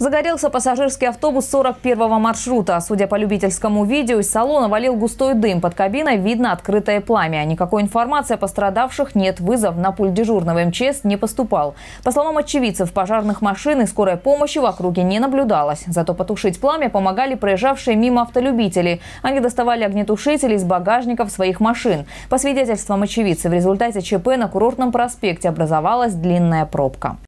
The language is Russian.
Загорелся пассажирский автобус 41-го маршрута. Судя по любительскому видео, из салона валил густой дым. Под кабиной видно открытое пламя. Никакой информации о пострадавших нет. Вызов на пульт дежурного МЧС не поступал. По словам очевидцев, пожарных машин и скорой помощи в округе не наблюдалось. Зато потушить пламя помогали проезжавшие мимо автолюбители. Они доставали огнетушители из багажников своих машин. По свидетельствам очевидцев, в результате ЧП на Курортном проспекте образовалась длинная пробка.